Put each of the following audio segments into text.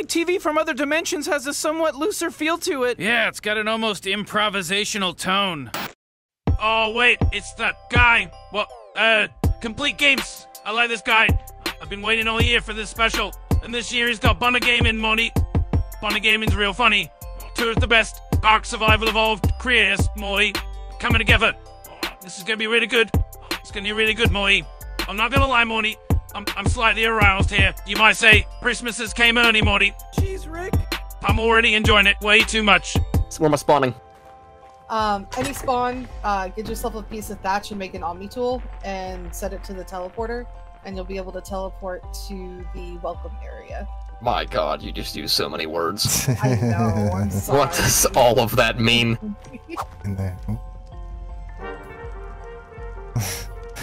like TV from other dimensions has a somewhat looser feel to it. Yeah, it's got an almost improvisational tone. Oh, wait, it's that guy. Well, Complete Games. I like this guy. I've been waiting all year for this special. And this year he's got Bunneh Gaming money. Bunneh Gaming's real funny. Two of the best Ark Survival Evolved creators, Moi, coming together. This is gonna be really good. It's gonna be really good, Moi. I'm not gonna lie, Morty. I'm slightly aroused here. You might say, Christmases came early, Morty. Jeez, Rick. I'm already enjoying it way too much. Where am I spawning? Any spawn, get yourself a piece of thatch and make an Omni tool and set it to the teleporter, and you'll be able to teleport to the welcome area. My God, you just used so many words. I know, I'm sorry. What does all of that mean? In there.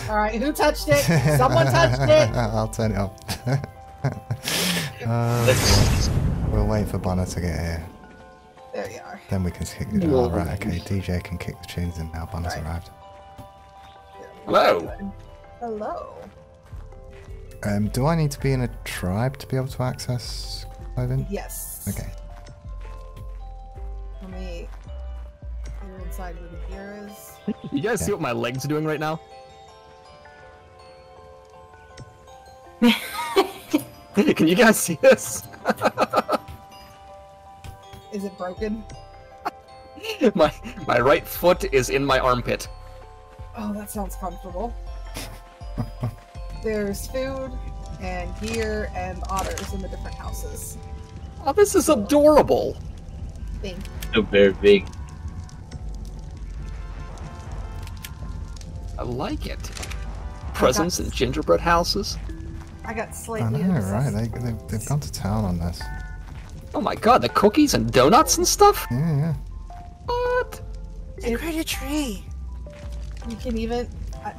All right, who touched it? Someone touched it. I'll turn it up. We'll wait for Bunneh to get here. There you are. Then we can kick the. All right, okay. DJ can kick the tunes in now. Bunneh's arrived. Hello. Hello. Do I need to be in a tribe to be able to access clothing? Yes. Okay. Let me. You're inside where the gear is. You guys see what my legs are doing right now? Can you guys see this? Is it broken? My right foot is in my armpit. Oh, that sounds comfortable. There's food and gear and otters in the different houses. Oh, this is adorable. Thank you. So very big. I like it. Presents in gingerbread houses. I got slightly. I know, right? They've gone to town on this. Oh my God, the cookies and donuts and stuff? Yeah, yeah. What? They create a tree. You can even.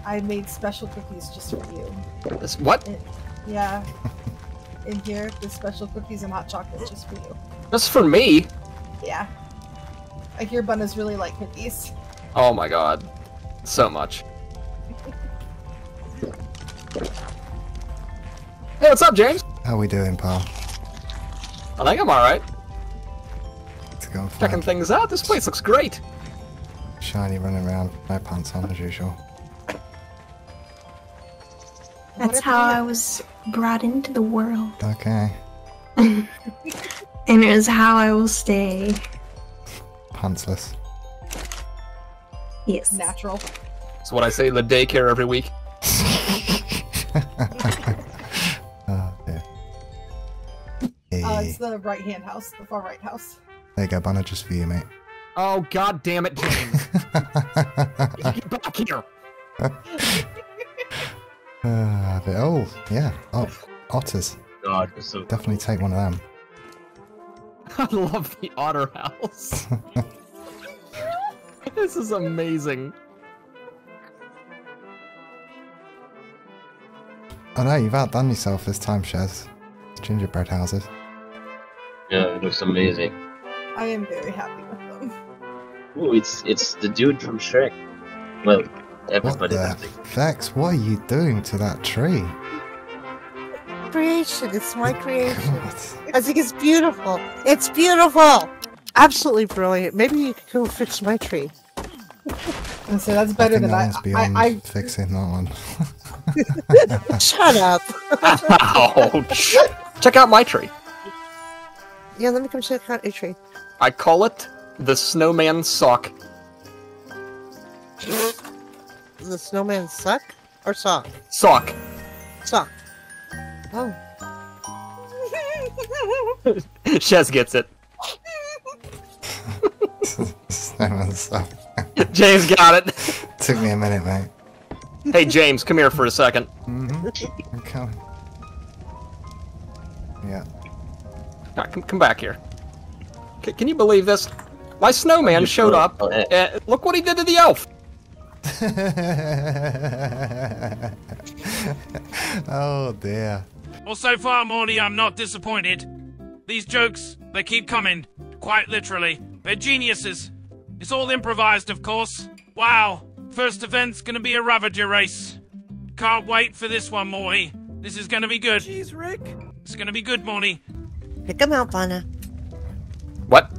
I made special cookies just for you. This, what? Yeah. In here, the special cookies and hot chocolate just for you. Just for me? Yeah. I hear Bunneh's really like cookies. Oh my God. So much. Hey, what's up, James? How we doing, pal? I think I'm alright. Checking things out. This place looks great. Shiny running around, no pants on as usual. That's how I was brought into the world. Okay. And it is how I will stay. Pantsless. Yes. Natural. It's what I say in the daycare every week. It's the right-hand house, the far right house. There you go, Bunneh, just for you, mate. Oh, God damn it, James! Get back here! Otters. God, so definitely cool. Take one of them. I love the otter house. This is amazing. I know, you've outdone yourself this time, Shezz. Gingerbread houses. Yeah, it looks amazing. I am very happy with them. Ooh, it's the dude from Shrek. Well, everybody. What the Fex, what are you doing to that tree? Creation, it's my creation. God. I think it's beautiful. It's beautiful! Absolutely brilliant. Maybe you could go fix my tree. And so that's better than that. I'm fixing that one. Shut up! Ouch! Check out my tree. Yeah, let me come check out your tree. I call it the snowman sock. The snowman suck or sock? Sock. Sock. Oh. Shezz gets it. Snowman sock. James got it. Took me a minute, mate. Hey, James, come here for a second. Mm-hmm. I'm coming. Yeah. All right, come back here. Can you believe this? My snowman showed up. And look what he did to the elf. Oh dear. Well, so far, Morty, I'm not disappointed. These jokes, they keep coming. Quite literally. They're geniuses. It's all improvised, of course. Wow. First event's gonna be a Ravager race. Can't wait for this one, Morty. This is gonna be good. Jeez, Rick. It's gonna be good, Morty. Pick them out, Bunneh. What?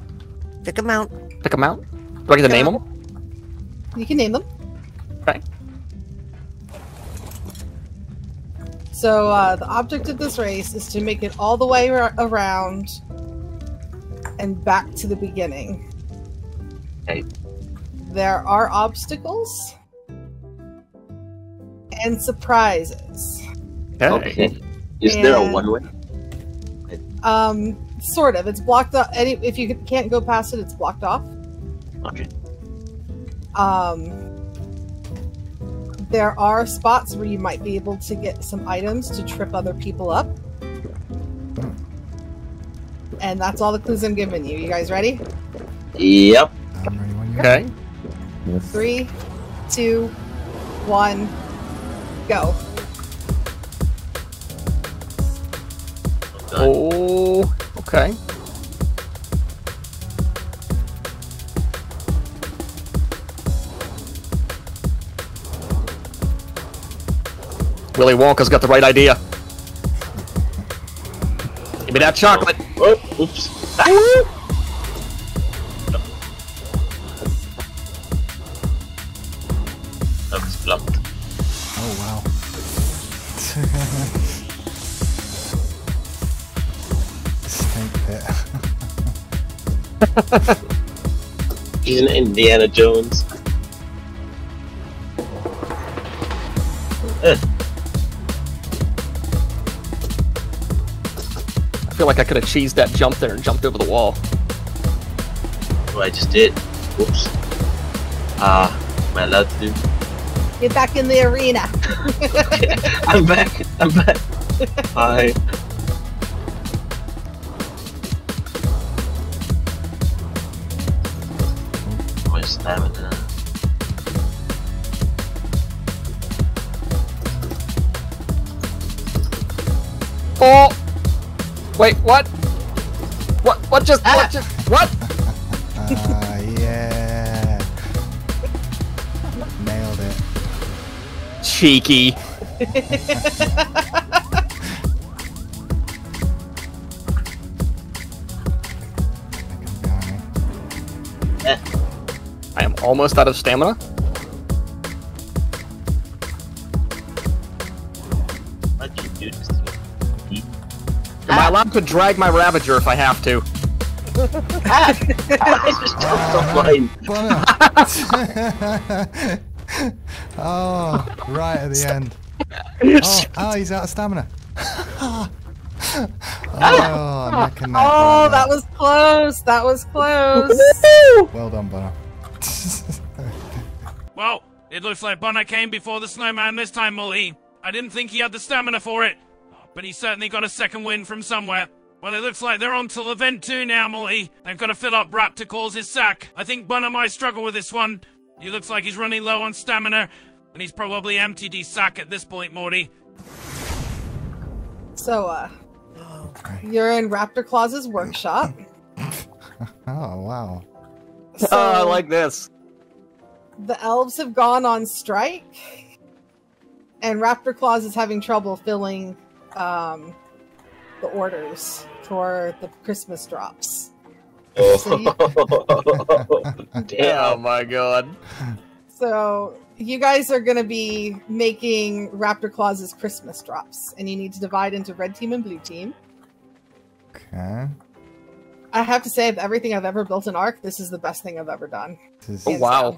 Pick them out. Pick them out? Do I get to name them? You can name them. Okay. So, the object of this race is to make it all the way around and back to the beginning. Okay. There are obstacles and surprises. Okay. Is there a one-way? Sort of. It's blocked off. If you can't go past it, it's blocked off. Okay. There are spots where you might be able to get some items to trip other people up. And that's all the clues I'm giving you. You guys ready? Yep. Okay. 3, 2, 1, go. Oh, okay. Willy Wonka's got the right idea. Give me that chocolate. Oh, oops. That was blunt. Oh, wow. Snake pit. He's an Indiana Jones. I feel like I could have cheesed that jump there and jumped over the wall. Well, I just did. Whoops. Am I allowed to do? Get back in the arena. Okay. I'm back. I'm back. Hi. My stamina. Oh. Wait, what? What just, what just, what? Yeah. Nailed it. Cheeky. I am almost out of stamina. Am I allowed to drag my Ravager if I have to? Oh, right at the end. Oh, he's out of stamina. Oh, that was close. That was close. Well done, Bunneh. Well, it looks like Bunneh came before the snowman this time, Mully. I didn't think he had the stamina for it. But he certainly got a second win from somewhere. Well, it looks like they're on to event 2 now, Mully. They've got to fill up Raptor Claus' sack. I think Bunneh might struggle with this one. He looks like he's running low on stamina, and he's probably emptied his sack at this point, Morty. So, you're in Raptor Claus' workshop. Oh, wow. So, I like this. The elves have gone on strike, and Raptor Claus is having trouble filling the orders for the Christmas drops. Oh, so damn. Oh my god. So you guys are going to be making Raptor Claus's Christmas drops, and you need to divide into red team and blue team. Okay. I have to say, of everything I've ever built in Ark, this is the best thing I've ever done. Oh wow.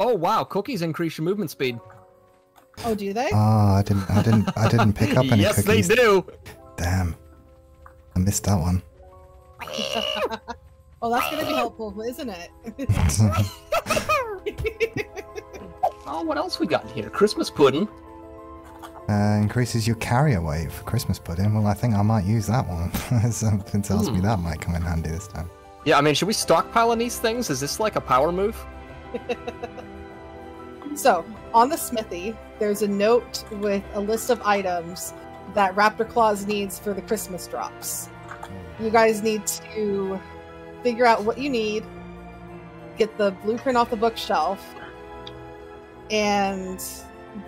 Oh wow, cookies increase your movement speed. Oh, do they? Oh, I didn't pick up any cookies. Yes, they do. Damn, I missed that one. Well, that's gonna be helpful, isn't it? Oh, what else we got here? Christmas pudding. Increases your carrier weight for Christmas pudding. Well, I think I might use that one. Something tells me that might come in handy this time. Yeah, I mean, should we stockpile on these things? Is this like a power move? So, on the smithy, there's a note with a list of items that Raptor Claus needs for the Christmas drops. You guys need to figure out what you need, get the blueprint off the bookshelf, and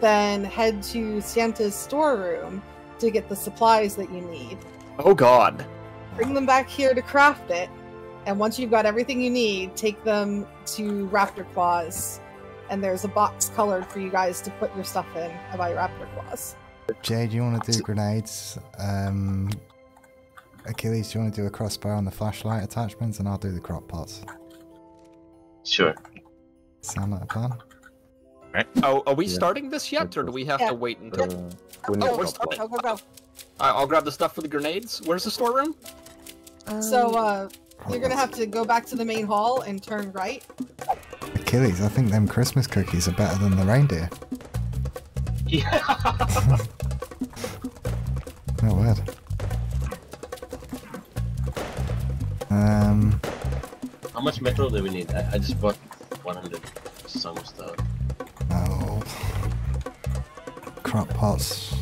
then head to Santa's storeroom to get the supplies that you need. Oh god. bring them back here to craft it, and once you've got everything you need, take them to Raptor Claus, and there's a box colored for you guys to put your stuff in about Raptor Claus. Jay, do you want to do grenades? Achilles, do you want to do a crossbow and the flashlight attachments, and I'll do the crop pots? Sure. Sound like a plan? Right. Oh, are we starting this yet, or do we have to wait until... we're starting. Go, go, go. I'll grab the stuff for the grenades. Where's the storeroom? So, you're going to have to go back to the main hall and turn right. Achilles, I think them Christmas cookies are better than the reindeer. Yeah. No word. How much metal do we need? I just bought 100 some stuff. Oh. Crop pots.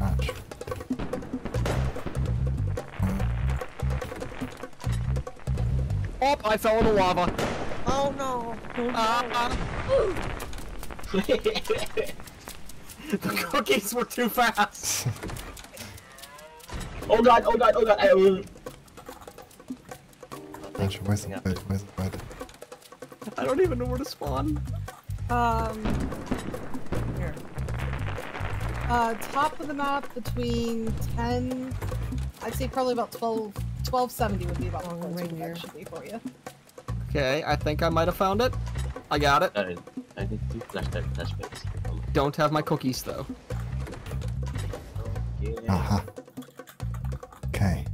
Much. Oh, I fell in the lava. Oh no. The cookies were too fast. Oh god, oh god, oh god. Where's the bed? Where's the bed? I don't even know where to spawn. Here. Top of the map between 10, I'd say probably about 12, 1270 would be about where that should be for you. Okay, I think I might have found it. I got it. I need to flash that flashbacks. Don't have my cookies though. Okay. Uh-huh. Okay.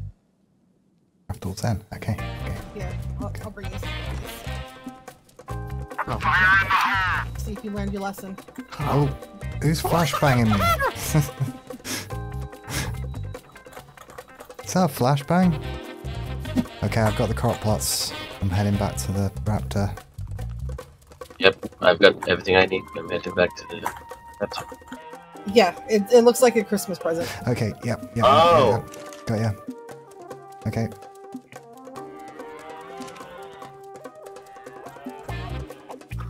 After 10, okay. Okay. Here, I'll bring you some cookies. Oh. See if you learned your lesson. Oh, who's flashbanging me? Is that a flashbang? Okay, I've got the crop plots. I'm heading back to the raptor. Yep, I've got everything I need. I'm heading back to the raptor. Yeah, it looks like a Christmas present. Okay, yep. Oh! Got ya. Okay.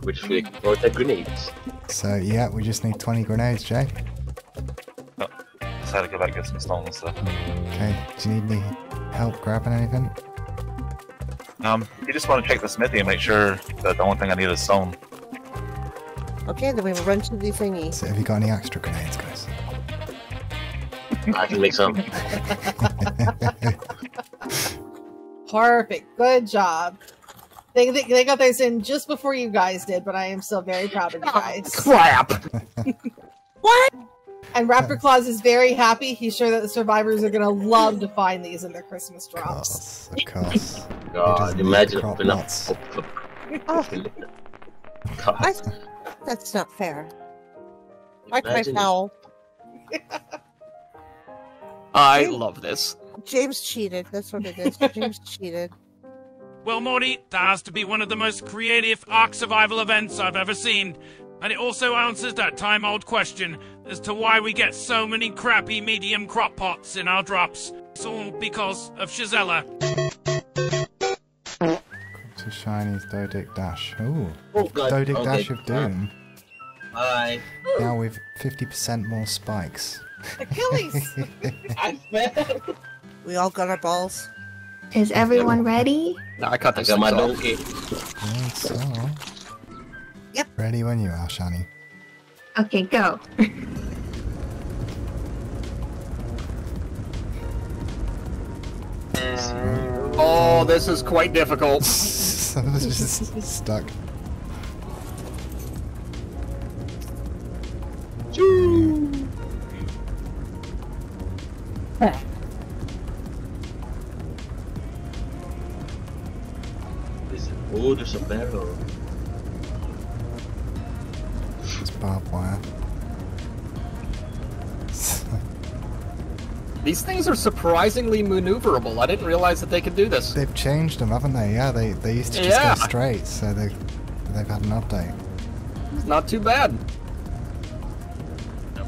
Which we brought the grenades. So yeah, we just need 20 grenades, Jay. Oh, decided to go back and get some stolen stuff. Okay, do you need any help grabbing anything? You just want to check the smithy and make sure that the only thing I need is stone. Okay, then we run to the thingy. So have you got any extra grenades, guys? I can make some. Perfect, good job. They got those in just before you guys did, but I am still very proud of you guys. Oh, crap! What? And Raptor Claus is very happy. He's sure that the survivors are going to love to find these in their Christmas drops. Of course. God, imagine nuts. That's not fair. I cry foul. I love this. James cheated. That's what it is. James cheated. Well, Morty, that has to be one of the most creative Ark Survival events I've ever seen. And it also answers that time-old question as to why we get so many crappy medium crop pots in our drops. It's all because of Shezzyla. To Shiny's Dodic Dash. Ooh. Oh, Dodic Dash of Doom. Hi. Now we've 50% more spikes. Achilles! I fell. We all got our balls. Is everyone ready? No, I cut this my donkey. So. Yep. Ready when you are, Shiny. Okay, go. Oh, this is quite difficult. Some of us just stuck. Oh, there's a barrel. It's barbed wire. These things are surprisingly maneuverable. I didn't realize that they could do this. They've changed them, haven't they? Yeah, they used to just go straight, so they've had an update. It's not too bad. Nope.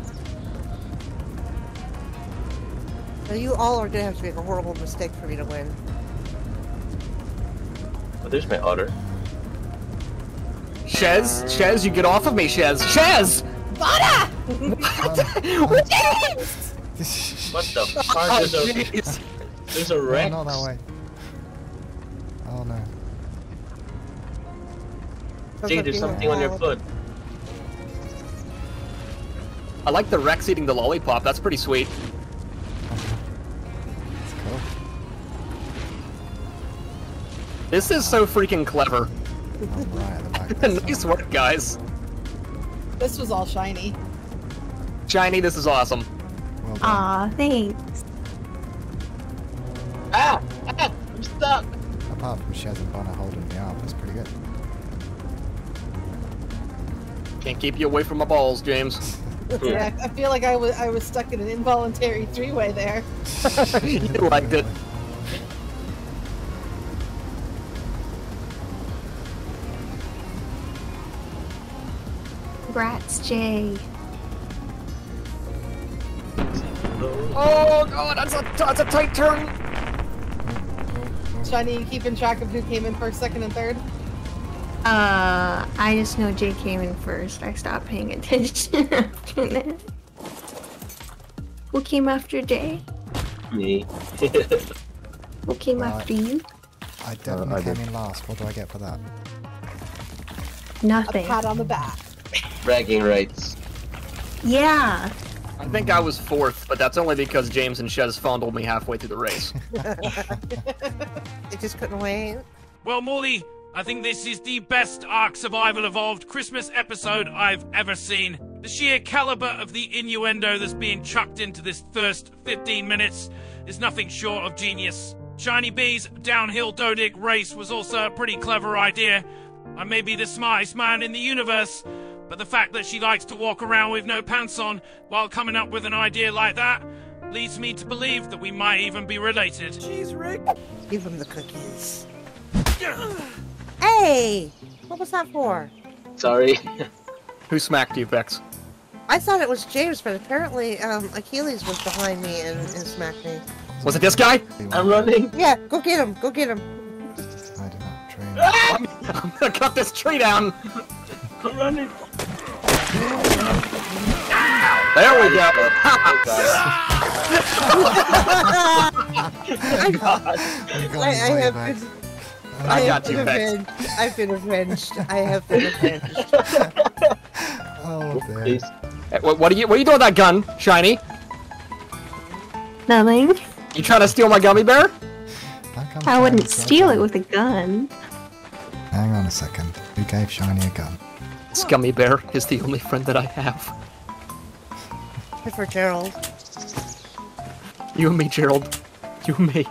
So you all are going to have to make a horrible mistake for me to win. There's my otter. Shezz, you get off of me, Shezz! Bunneh! What the fuck? There's a Rex. No, that way. Oh no. See, there's something on your foot. I like the Rex eating the lollipop. That's pretty sweet. That's cool. This is so freaking clever. Nice work, guys. This was all shiny. Shiny, this is awesome. Well done. Aw, thanks. Ow! Ow! I'm stuck! Apart from Shaz and Bunneh holding me up, that's pretty good. Can't keep you away from my balls, James. Yeah, I feel like I was stuck in an involuntary three-way there. You liked it. Congrats, Jay. Oh god, that's a tight turn. Shiny, you keeping track of who came in first, second, and third? I just know Jay came in first. I stopped paying attention after that. Who came after Jay? Me. Who came after you? I definitely came in last. What do I get for that? Nothing. A pat on the back. Bragging rights. Yeah. I think I was fourth, but that's only because James and Shezz fondled me halfway through the race. They just couldn't wait. Well, Morley, I think this is the best Ark Survival Evolved Christmas episode I've ever seen. The sheer caliber of the innuendo that's being chucked into this first 15 minutes is nothing short of genius. Shiny Bee's downhill Dodic race was also a pretty clever idea. I may be the smartest man in the universe, but the fact that she likes to walk around with no pants on while coming up with an idea like that leads me to believe that we might even be related. Jeez, Rick. Give him the cookies. Hey! What was that for? Sorry. Who smacked you, Bex? I thought it was James, but apparently Achilles was behind me and smacked me. Was it this guy? I'm running. Yeah, go get him. Go get him. I did not train. I'm gonna cut this tree down. I'm running. There we go. I have been avenged. Oh, please. What are you doing with that gun, Shiny? Nothing. You trying to steal my gummy bear? I wouldn't steal it with a gun. Hang on a second. Who gave Shiny a gun? This gummy bear is the only friend that I have. Good for Gerald. You and me, Gerald. You and me.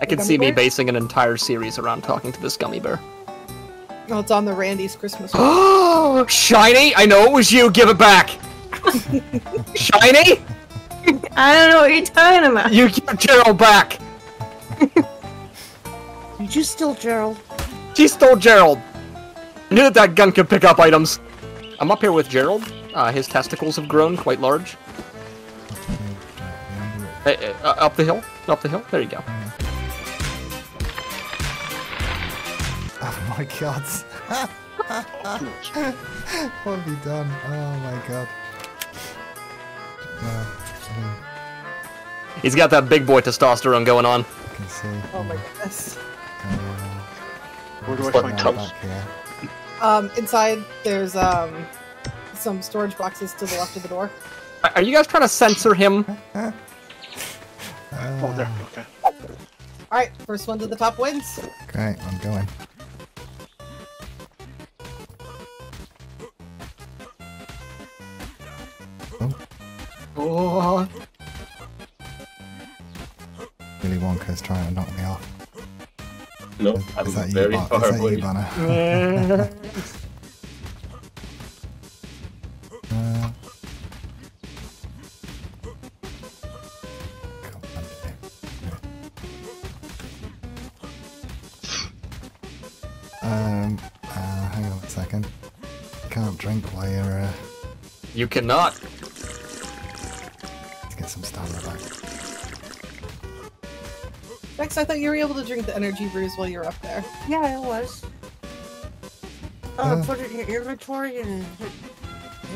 I can see me basing an entire series around talking to this gummy bear. Oh, it's on the Randy's Christmas. Oh, Shiny! I know it was you. Give it back. Shiny! I don't know what you're talking about. You give Gerald back. Did you steal Gerald? She stole Gerald. I knew that gun could pick up items. I'm up here with Gerald. His testicles have grown quite large. Up the hill. Up the hill. There you go. Oh my god. What have you done? Oh my god. He's got that big boy testosterone going on. I can see. Oh my goodness. Where do I find tubs? Inside, there's some storage boxes to the left of the door. Are you guys trying to censor him? Oh, there. Okay. Alright, first one to the top wins. Great, I'm going. Oh. Willy Wonka's trying to knock me off. No, I'm very far away. Hang on a second. You can't drink while you're. You cannot. Let's get some stamina back. Bex, I thought you were able to drink the energy brews while you were up there. Yeah, I was. Put it in your inventory and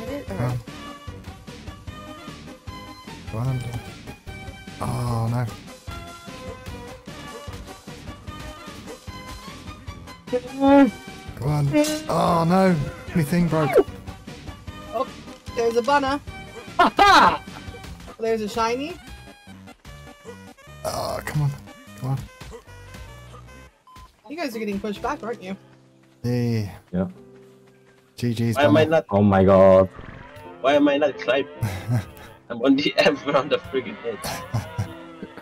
hit it. Or... Oh no! Come on. Oh no, my thing broke. Oh, there's a Bunneh. Ha! There's a shiny. Oh, come on. Come on. You guys are getting pushed back, aren't you? Yeah. Yeah. GG's. Why am I not? Oh my god. Why am I not climbing? I'm on the end around the friggin' head.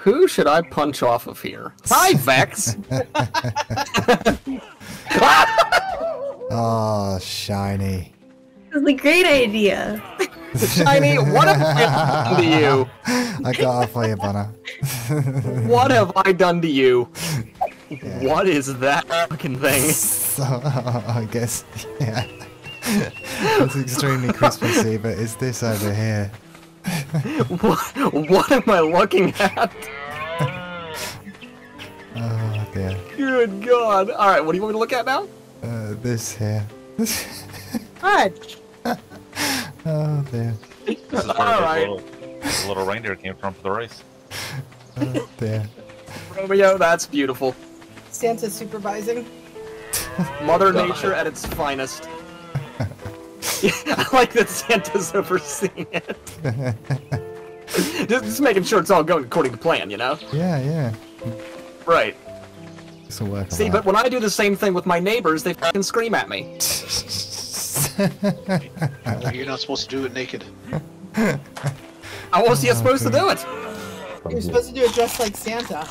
Who should I punch off of here? Hi, Vex! Oh, shiny. This is a great idea. Shiny, what have I done to you? I got off on you, Bunneh. What have I done to you? Yeah. What is that fucking thing? So, I guess, yeah. It's extremely Christmassy, but it's this over here. What am I looking at? Oh, dear. Good God. Alright, what do you want me to look at now? This here. Fudge! Oh, dear. This is where the little reindeer came from for the race. Oh, dear. Romeo, that's beautiful. Santa's supervising. Mother Nature at its finest. Yeah, I like that Santa's overseeing it. just making sure it's all going according to plan, you know? Yeah, yeah. Right. This'll work. See, but when I do the same thing with my neighbors, they fucking scream at me. You're not supposed to do it naked. I wasn't supposed to do it. You're supposed to do it dressed like Santa.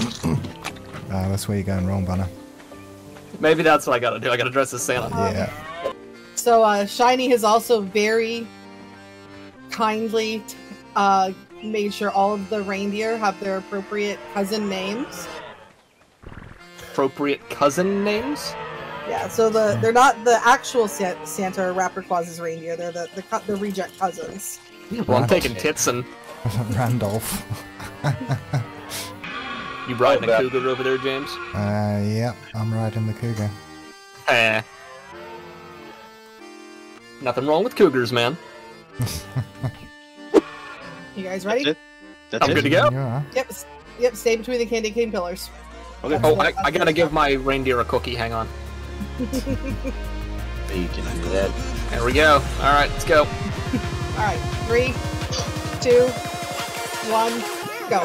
That's where you're going wrong, Bunneh. Maybe that's what I gotta do. I gotta dress as Santa. Yeah. So Shiny has also very kindly made sure all of the reindeer have their appropriate cousin names. Appropriate cousin names? Yeah, so they're not the actual Santa or Raptor Claus's reindeer. They're the reject cousins. Well, I'm taking tits and Randolph. You riding the cougar over there, James? Yep, I'm riding the cougar. Nothing wrong with cougars, man. You guys ready? I'm good to go. Yeah. Yep. Stay between the candy cane pillars. Okay. Oh, I gotta give my reindeer a cookie. Hang on. You can do that. There we go. Alright, let's go. Alright, 3, 2, 1, go.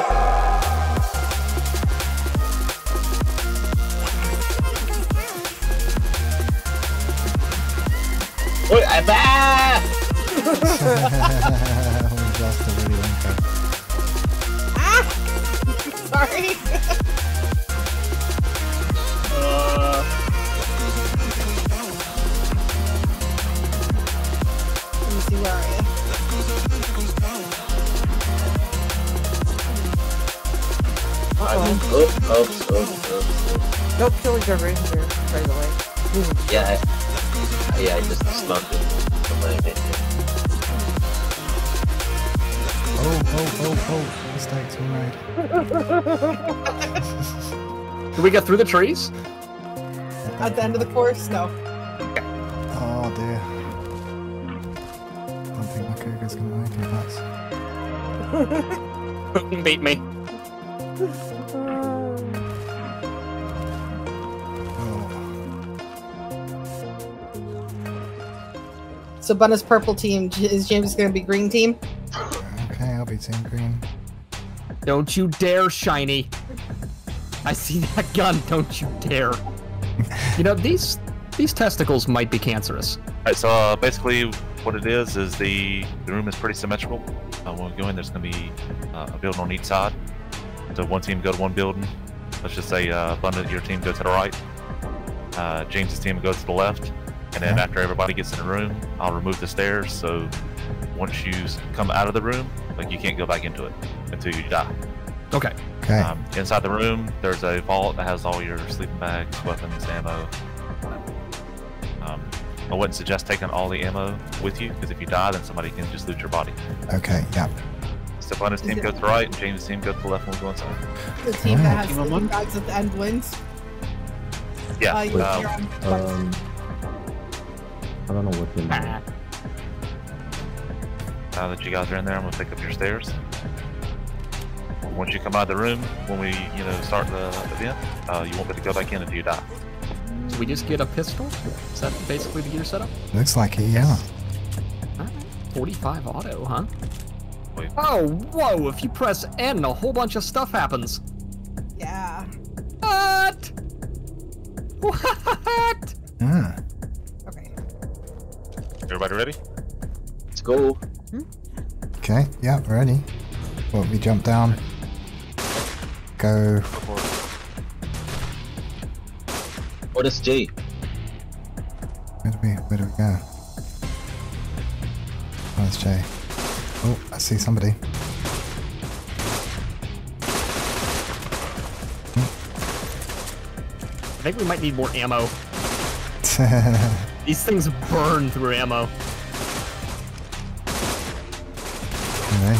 Wait, I'm back! Sorry! Where are you? No killing over here, by the way. Yeah, I just slumped it. Oh, mistakes were made. Did we get through the trees? At the end of the course? No. Oh, dear. Cougar's gonna make me nuts. Beat me. So Bunneh's purple team. Is James gonna be green team? Okay, I'll be team green. Don't you dare, Shiny. I see that gun. Don't you dare. You know, these testicles might be cancerous. Alright, so basically what it is the room is pretty symmetrical. When we go in, there's going to be a building on each side. So one team go to one building. Let's just say Bunneh, your team go to the right. James's team goes to the left. And then after everybody gets in the room, I'll remove the stairs. So once you come out of the room, like you can't go back into it until you die. Okay. Okay. Inside the room, there's a vault that has all your sleeping bags, weapons, ammo. I wouldn't suggest taking all the ammo with you, because if you die, then somebody can just loot your body. Okay, yeah. So Bunneh's team goes to the right, and James' team goes to the left, and we'll go inside. The team that has sleeping bags at the end wins? Yeah. I don't know what you mean. Now that you guys are in there, I'm going to pick up your stairs. Once you come out of the room, when we start the event, you won't be able to go back in if you die. So we just get a pistol? Is that basically the gear setup? Looks like it, yeah. 45 auto, huh? Wait. Oh, whoa, if you press N, a whole bunch of stuff happens. Yeah. What? What? Mm. Okay. Everybody ready? Let's go. Hmm? Okay, yeah, ready. Well, we jump down. Go. What is G? Where do we go? Where's J? Oh, I see somebody. I think we might need more ammo. These things burn through ammo. Okay.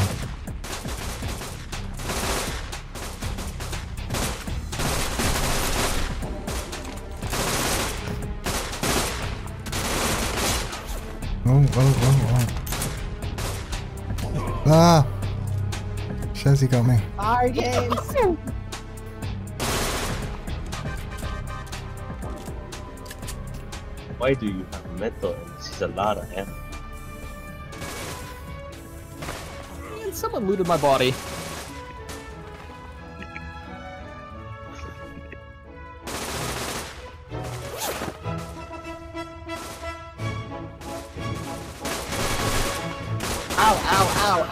Oh. Ah! Shezzy got me. Our games! Why do you have metal and she's a lot of ammo? And someone looted my body.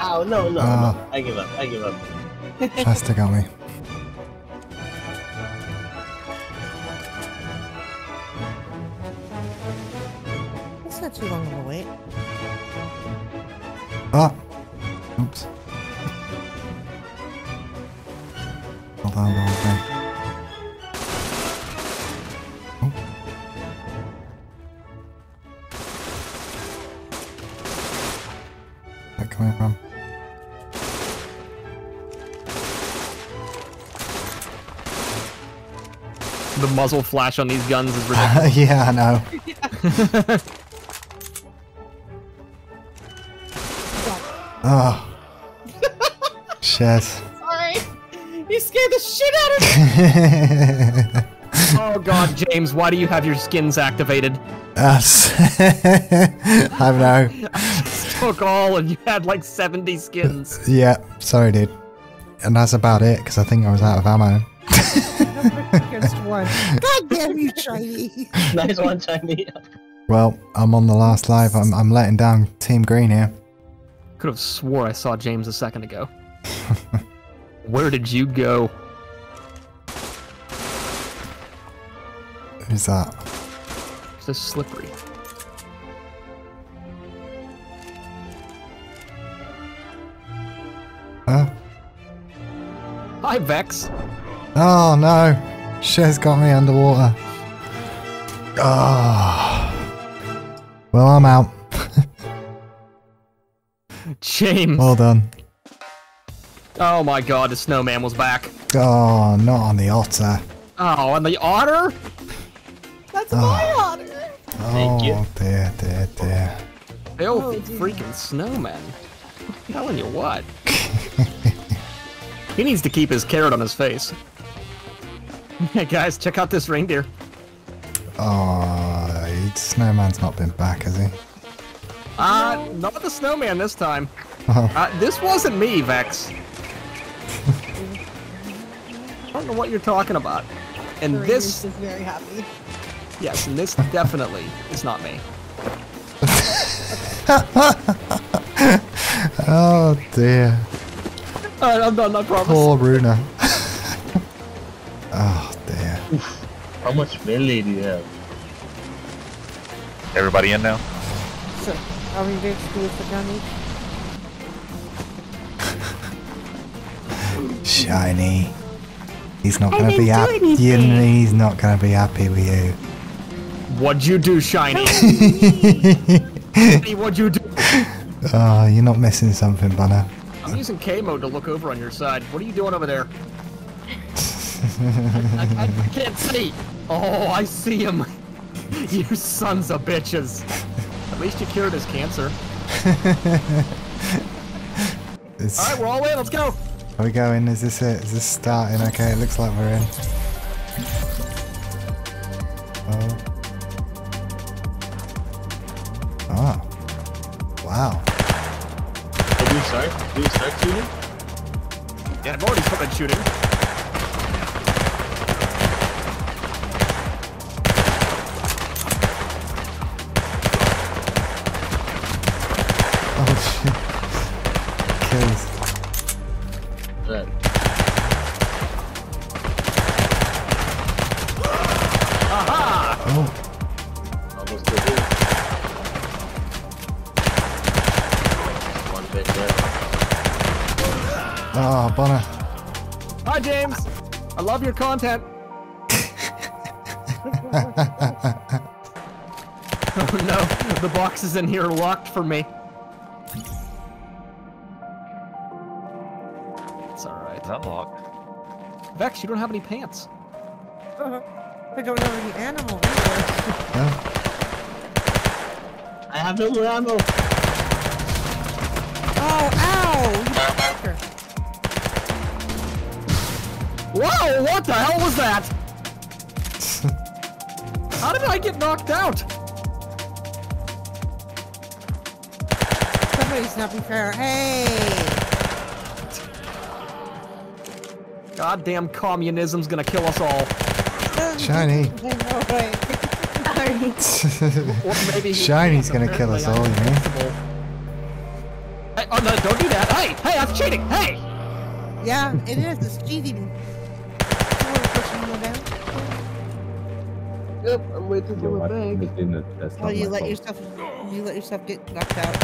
Ow, no. I give up. Shasta got me. That's not too long of a wait. Ah! Oops. Hold on, the whole thing. Where's that coming from? The muzzle flash on these guns is ridiculous. Yeah, I know. Oh. Shit. Sorry. You scared the shit out of me. Oh, God, James, why do you have your skins activated? I know. I just took all and you had like 70 skins. Yeah, sorry, dude. And that's about it, because I think I was out of ammo. Against one. God damn you, Shiny! Nice one, Shiny. Well, I'm on the last live. I'm letting down Team Green here. Could have swore I saw James a second ago. Where did you go? Who's that? It's this slippery. Huh? Hi, Vex. Oh no, Shez's got me underwater. Oh. Well, I'm out. James. Well done. Oh my God, the snowman was back. Oh, not on the otter. Oh, on the otter? That's my otter. Oh, dear. The old freaking snowman. I'm telling you what. He needs to keep his carrot on his face. Hey guys, check out this reindeer. Oh, snowman's not been back, has he? Not the snowman this time. Oh. This wasn't me, Vex. I don't know what you're talking about. And this is very happy. Yes, and this definitely is not me. Oh dear. Alright, I'm done. I promise. Poor Runa. Oh, damn. How much melee do you have? Everybody in now? So, are we ready to do for Johnny? Shiny. He's not going to be happy. He's not going to be happy with you. What'd you do, Shiny? Shiny, what'd you do? Oh, you're not missing something, Bunneh. I'm using K mode to look over on your side. What are you doing over there? I can't see. Oh, I see him. You sons of bitches. At least you cured his cancer. Alright, we're all in. Let's go. Are we going? Is this it? Is this starting? Okay, it looks like we're in. Oh. right? Do you expect shooting? Yeah, I've already started shooting. Ah, oh, Bunneh. Hi, James. I love your content. Oh no, the boxes in here are locked for me. It's alright. It's unlocked. Vex, you don't have any pants. I don't have any animal. Yeah. I have no more ammo. Oh, ow! You fucker. Whoa, what the hell was that? How did I get knocked out? Somebody's not being fair. Hey! Goddamn communism's gonna kill us all. Shiny. Shiny's gonna kill us all, you know? Hey, oh no, don't do that. Hey, hey, I'm cheating. Hey! Yeah, it is. It's cheating. Yep, I'm waiting for my bag. Oh, you let yourself get knocked out.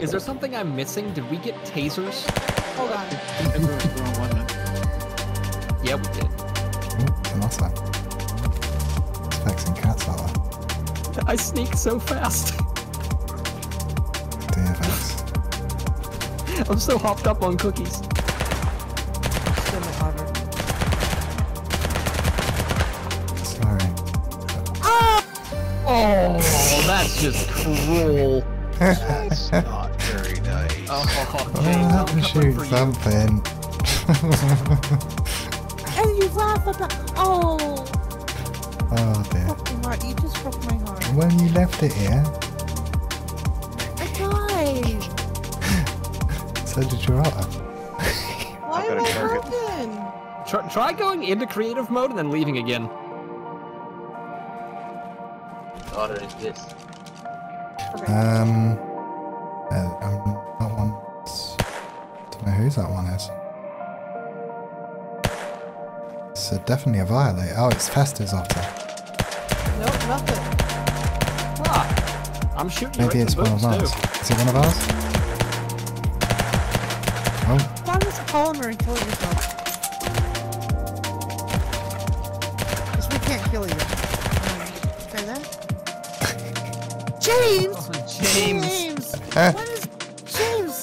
Is there something I'm missing? Did we get tasers? Hold on. Yeah, we did. Ooh, what's that? It's vexing cats, fella. I sneak so fast. Dear Vex. I'm so hopped up on cookies. Oh, that's just cruel. That's not very nice. Oh, well, let me shoot something. And you laugh at that. Oh. Oh, dear. You just broke my heart. When you left it here. I died. So did your otter. Why would I hurt then? Try going into creative mode and then leaving again. Otter is this. Okay. That one. Don't know whose that one is. It's definitely a violator. Oh, it's Fester's otter. Nope, nothing. Ah, I'm shooting. Maybe it's one of ours. Too. Is it one of ours? Oh. Why was Palmer and kill yourself? Because we can't kill you. Say that. James! Oh, James! What is James?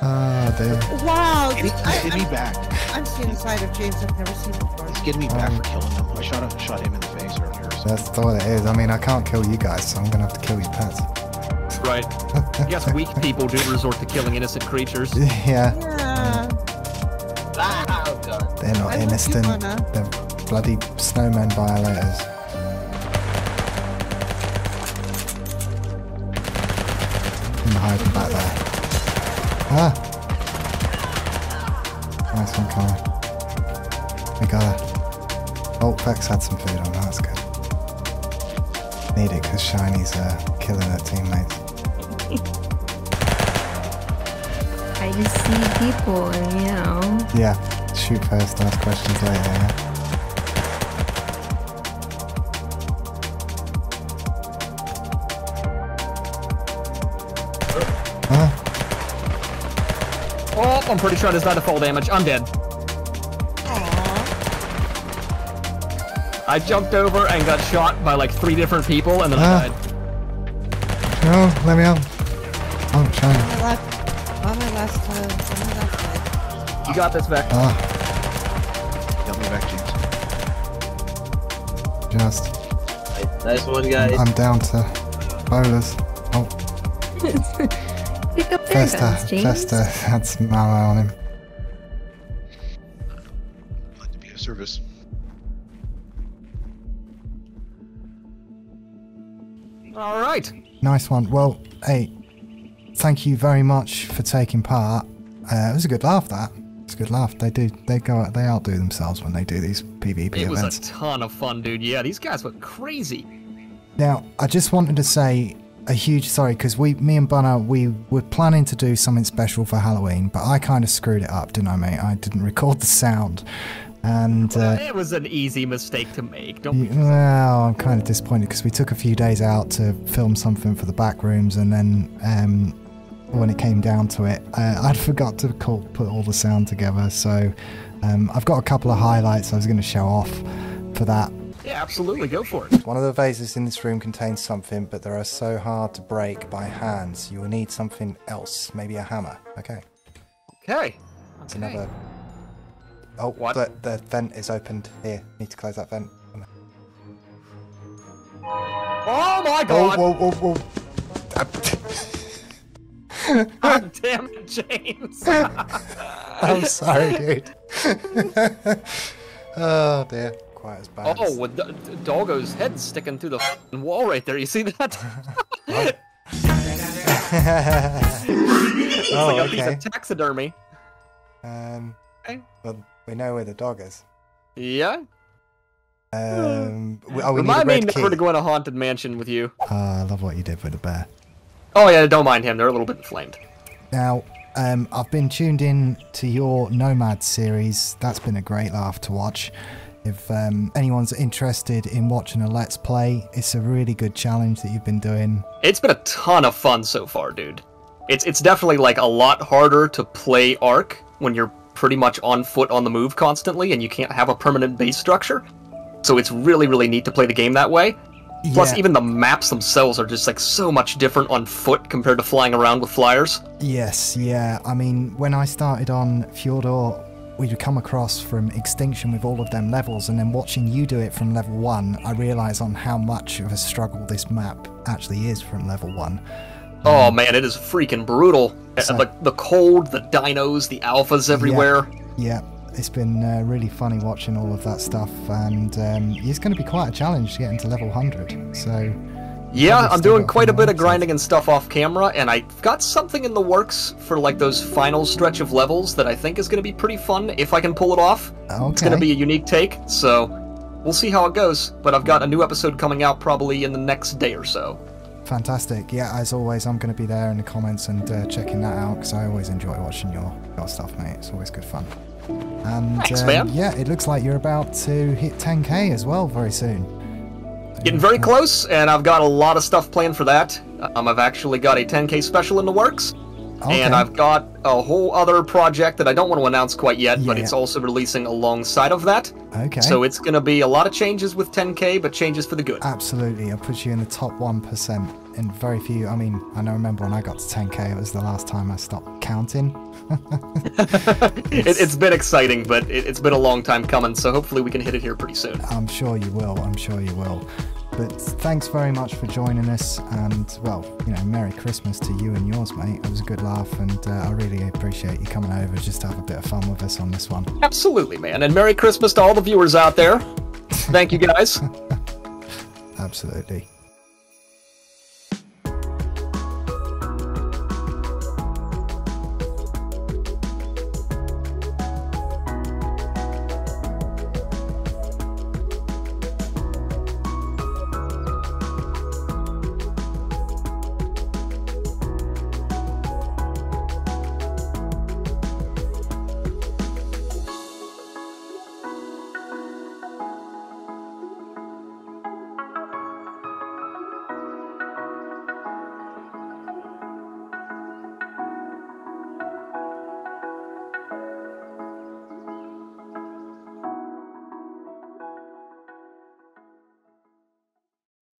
Ah, damn. Wow. He's getting me back. I'm seeing the side of James I've never seen before. He's getting me back for killing him. I shot him in the face earlier. So. That's all it is. I mean, I can't kill you guys, so I'm going to have to kill your pets. Right. I guess weak people do resort to killing innocent creatures. Yeah. Yeah. Oh, God. They're not innocent. They're bloody snowman violators. Hiding back there. Ah! Nice one, Connor. We got her. Oh, Vex had some food on, that's good. Need it because Shiny's killing her teammates. I just see people, you know. Yeah, shoot first, ask questions later, yeah. Oh, I'm pretty sure there's not a full damage. I'm dead. Aww. I jumped over and got shot by like 3 different people and then I died. No, let me out. Oh, I'm trying. On my last time. You got this, Vex. Help me back, James. Just. Nice one, guys. I'm down to bowlers. Oh. Fester had some mallow on him. I'd like to be of service. Alright! Nice one. Well, hey, thank you very much for taking part. It was a good laugh, that. It's a good laugh. They outdo themselves when they do these PvP events. It was a ton of fun, dude. Yeah, these guys were crazy. Now, I just wanted to say a huge sorry, because me and Bunneh, we were planning to do something special for Halloween, but I kind of screwed it up, didn't I, mate? I didn't record the sound. And it was an easy mistake to make. Well, I'm kind of disappointed because we took a few days out to film something for the back rooms, and then when it came down to it, I'd forgot to put all the sound together. So I've got a couple of highlights I was going to show off for that. Yeah, absolutely, go for it. One of the vases in this room contains something, but they are so hard to break by hands. You will need something else, maybe a hammer. Okay. Okay. That's another. Oh, what? The vent is opened here. Need to close that vent. Oh my god! Whoa, whoa, whoa, whoa. God damn it, James! I'm sorry, dude. Oh dear. Quite as bad. Oh, with Doggo's head sticking through the f***ing wall right there. You see that? It's oh, like a piece of taxidermy. Well, we know where the dog is. Yeah. We need a red key. Remind me never to go in a haunted mansion with you. I love what you did with the bear. Oh yeah, don't mind him. They're a little bit inflamed. Now, I've been tuned in to your Nomad series. That's been a great laugh to watch. If anyone's interested in watching a Let's Play, it's a really good challenge that you've been doing. It's been a ton of fun so far, dude. It's definitely like a lot harder to play Ark when you're pretty much on foot on the move constantly, and you can't have a permanent base structure. So it's really, really neat to play the game that way. Yeah. Plus, even the maps themselves are just like so much different on foot compared to flying around with flyers. Yes, yeah. I mean, when I started on Fjordur, we'd come across from Extinction with all of them levels, and then watching you do it from level 1, I realised on how much of a struggle this map actually is from level 1. Oh man, it is freaking brutal. So, the cold, the dinos, the alphas everywhere. Yeah, it's been really funny watching all of that stuff, and it's going to be quite a challenge to get into level 100. So yeah, I'm doing quite a bit of grinding and stuff off camera, and I've got something in the works for like those final stretch of levels that I think is going to be pretty fun if I can pull it off. Okay. It's going to be a unique take, so we'll see how it goes, but I've got a new episode coming out probably in the next day or so. Fantastic. Yeah, as always, I'm going to be there in the comments and checking that out, because I always enjoy watching your stuff, mate. It's always good fun. And thanks, man. Yeah, it looks like you're about to hit 10K as well very soon. Getting very close, and I've got a lot of stuff planned for that. I've actually got a 10K special in the works, okay. And I've got a whole other project that I don't want to announce quite yet, but it's also releasing alongside of that. Okay. So it's going to be a lot of changes with 10K, but changes for the good. Absolutely. I'll put you in the top 1%. And very few, I mean, I don't remember when I got to 10K, it was the last time I stopped counting. it's been exciting, but it's been a long time coming. So hopefully we can hit it here pretty soon. I'm sure you will. I'm sure you will. But thanks very much for joining us, and, well, you know, Merry Christmas to you and yours, mate. It was a good laugh, and I really appreciate you coming over just to have a bit of fun with us on this one. Absolutely, man. And Merry Christmas to all the viewers out there. Thank you, guys. Absolutely.